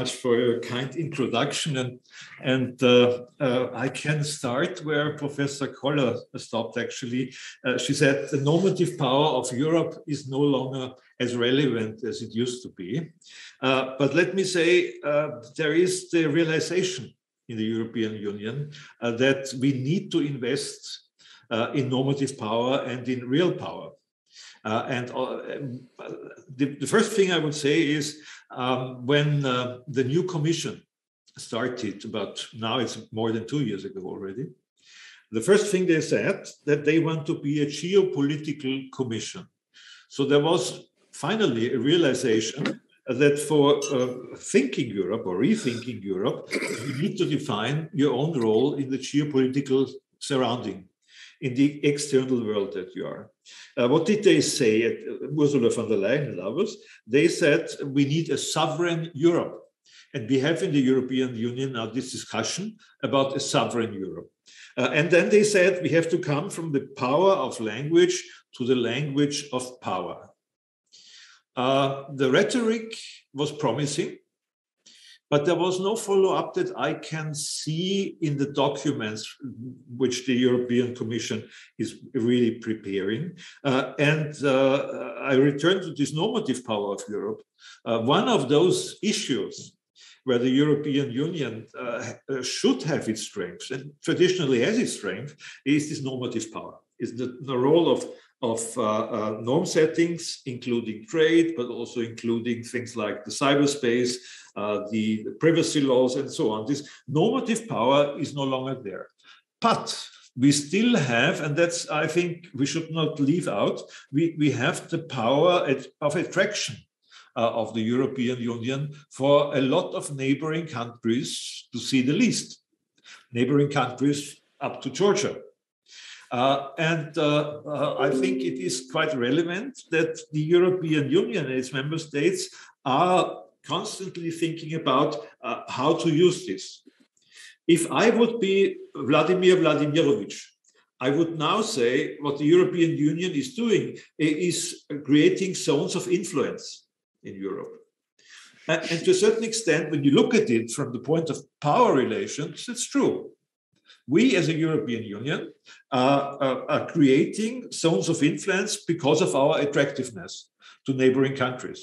much for your kind introduction. And I can start where Professor Koller stopped, actually. She said the normative power of Europe is no longer as relevant as it used to be. But let me say there is the realization in the European Union that we need to invest in normative power and in real power. The first thing I would say is when the new commission started, about now it's more than 2 years ago already, the first thing they said that they want to be a geopolitical commission. So there was finally a realization that for thinking Europe or rethinking Europe, you need to define your own role in the geopolitical surrounding, in the external world that you are. What did they say at Ursula von der Leyen and others? They said, we need a sovereign Europe. And we have in the European Union now this discussion about a sovereign Europe. And then they said, we have to come from the power of language to the language of power. The rhetoric was promising, but there was no follow-up that I can see in the documents which the European Commission is really preparing. I return to this normative power of Europe. One of those issues where the European Union should have its strength and traditionally has its strength is this normative power. It's the role of norm settings, including trade, but also including things like the cyberspace, the privacy laws, and so on. This normative power is no longer there. But we still have, and that's, I think, we should not leave out, we have the power of attraction of the European Union for a lot of neighboring countries, to see the least. Neighboring countries up to Georgia. I think it is quite relevant that the European Union and its member states are constantly thinking about how to use this. If I would be Vladimir Vladimirovich, I would now say what the European Union is doing is creating zones of influence in Europe. And to a certain extent, when you look at it from the point of power relations, it's true. We as a European Union are creating zones of influence because of our attractiveness to neighboring countries.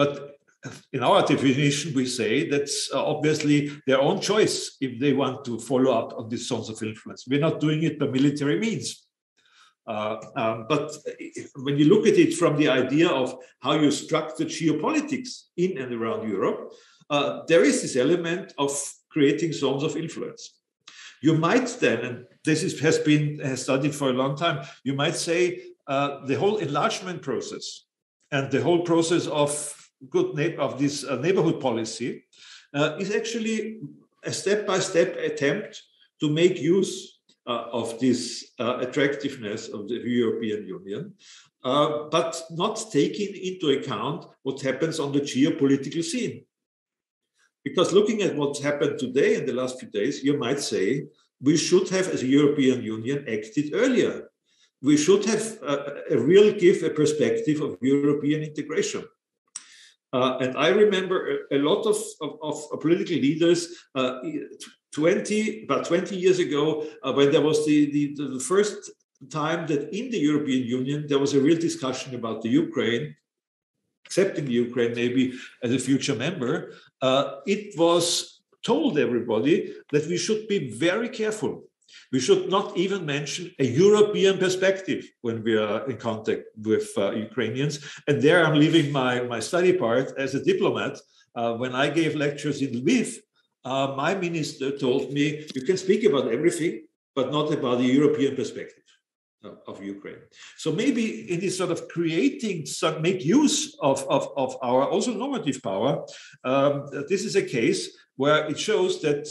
But in our definition, we say that's obviously their own choice if they want to follow up on these zones of influence. We're not doing it by military means. But when you look at it from the idea of how you structure geopolitics in and around Europe, there is this element of creating zones of influence. You might then, and this has been studied for a long time, you might say the whole enlargement process and the whole process of this neighborhood policy is actually a step-by-step attempt to make use of this attractiveness of the European Union, but not taking into account what happens on the geopolitical scene. Because looking at what's happened today in the last few days, you might say we should have, as a European Union, acted earlier. We should have a perspective of European integration. And I remember a lot of political leaders about 20 years ago, when there was the first time that in the European Union, there was a real discussion about the Ukraine, accepting Ukraine maybe as a future member. It was told everybody that we should be very careful. We should not even mention a European perspective when we are in contact with Ukrainians. And there I'm leaving my study part as a diplomat. When I gave lectures in Lviv, my minister told me, you can speak about everything, but not about the European perspective of Ukraine. So maybe it is sort of creating some, make use of our also normative power. This is a case where it shows that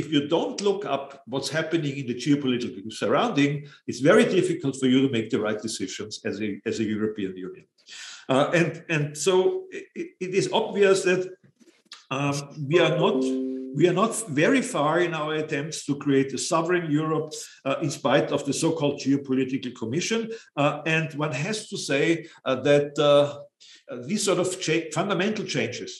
if you don't look up what's happening in the geopolitical surrounding, it's very difficult for you to make the right decisions as a European Union. So it is obvious that we are not very far in our attempts to create a sovereign Europe in spite of the so-called geopolitical commission. And one has to say that these sort of fundamental changes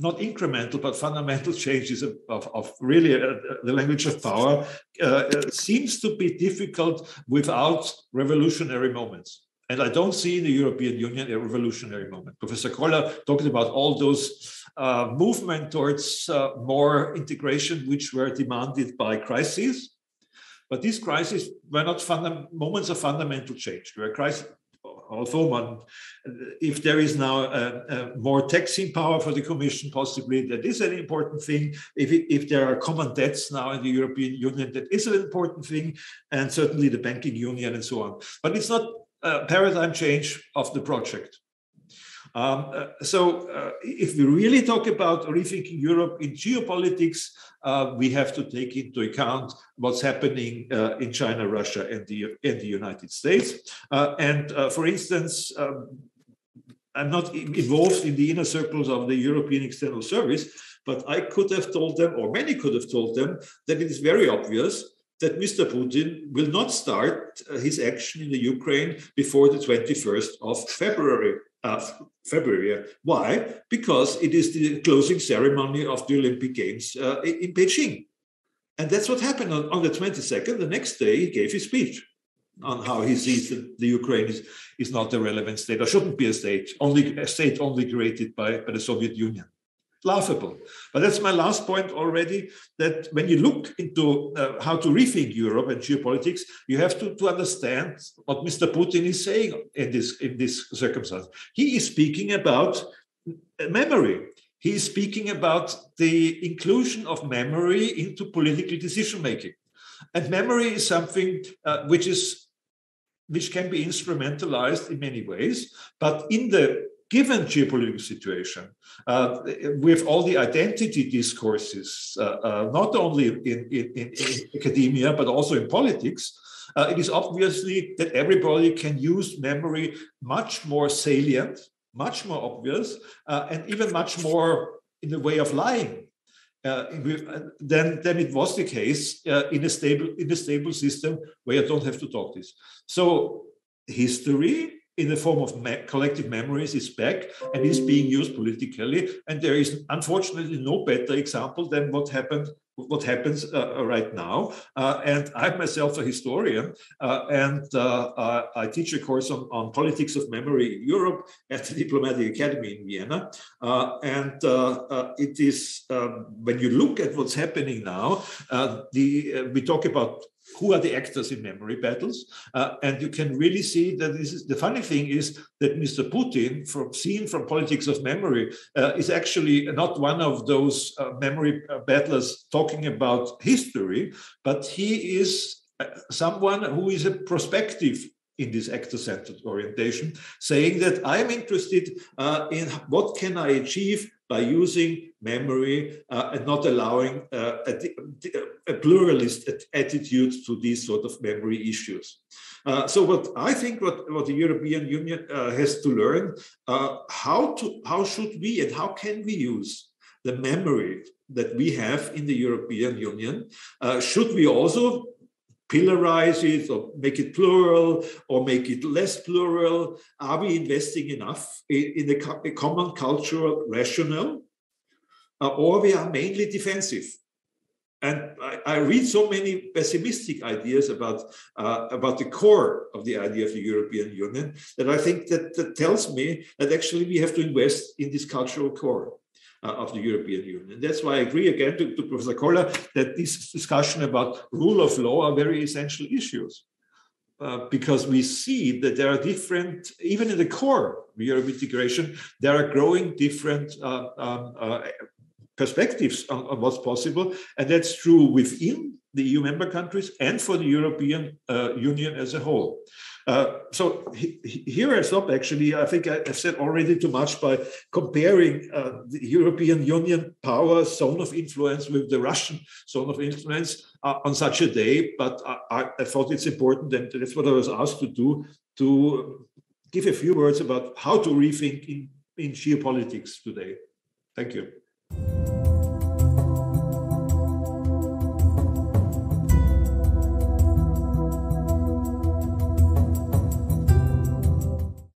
not incremental, but fundamental changes of really the language of power seems to be difficult without revolutionary moments. And I don't see in the European Union a revolutionary moment. Professor Koller talked about all those movement towards more integration, which were demanded by crises. But these crises were not moments of fundamental change. They were crises. Although if there is now more taxing power for the Commission, possibly that is an important thing. If there are common debts now in the European Union, that is an important thing, and certainly the banking union and so on. But it's not a paradigm change of the project. If we really talk about rethinking Europe in geopolitics, we have to take into account what's happening in China, Russia, and the United States. For instance, I'm not involved in the inner circles of the European External Service, but I could have told them, or many could have told them, that it is very obvious that Mr. Putin will not start his action in the Ukraine before the 21st of February. Why? Because it is the closing ceremony of the Olympic Games in Beijing. And that's what happened on the 22nd. The next day, he gave his speech on how he sees that the Ukraine is not a relevant state, or shouldn't be a state, only created by the Soviet Union. Laughable. But that's my last point already, that when you look into how to rethink Europe and geopolitics, you have to understand what Mr. Putin is saying in this circumstance. He is speaking about memory. He is speaking about the inclusion of memory into political decision-making. And memory is something which can be instrumentalized in many ways, but in the given geopolitical situation, with all the identity discourses, not only in academia, but also in politics, it is obviously that everybody can use memory much more salient, much more obvious, and even much more in the way of lying than it was the case in a stable system where you don't have to talk this. So history, in the form of collective memories, is back and is being used politically. And there is unfortunately no better example than what happens right now. And I'm myself a historian, and I teach a course on politics of memory in Europe at the Diplomatic Academy in Vienna. It is, when you look at what's happening now, we talk about who are the actors in memory battles, and you can really see that this is the funny thing is that Mr. Putin, seen from politics of memory, is actually not one of those memory battlers talking about history, but he is someone who is a prospective in this actor-centered orientation, saying that I'm interested in what can I achieve by using memory and not allowing a pluralist attitude to these sort of memory issues. So what the European Union has to learn, how should we and how can we use the memory that we have in the European Union? Should we also pillarize it, or make it plural, or make it less plural? Are we investing enough in a common cultural rationale? Or we are mainly defensive? And I read so many pessimistic ideas about the core of the idea of the European Union that I think that tells me that actually we have to invest in this cultural core of the European Union. And that's why I agree again to Professor Koller that this discussion about rule of law are very essential issues, because we see that there are different, even in the core of European integration, there are growing different perspectives on what's possible. And that's true within the EU member countries and for the European Union as a whole. So here I stop, actually. I think I've said already too much by comparing the European Union power zone of influence with the Russian zone of influence on such a day. But I thought it's important, and that's what I was asked to do, to give a few words about how to rethink in geopolitics today. Thank you.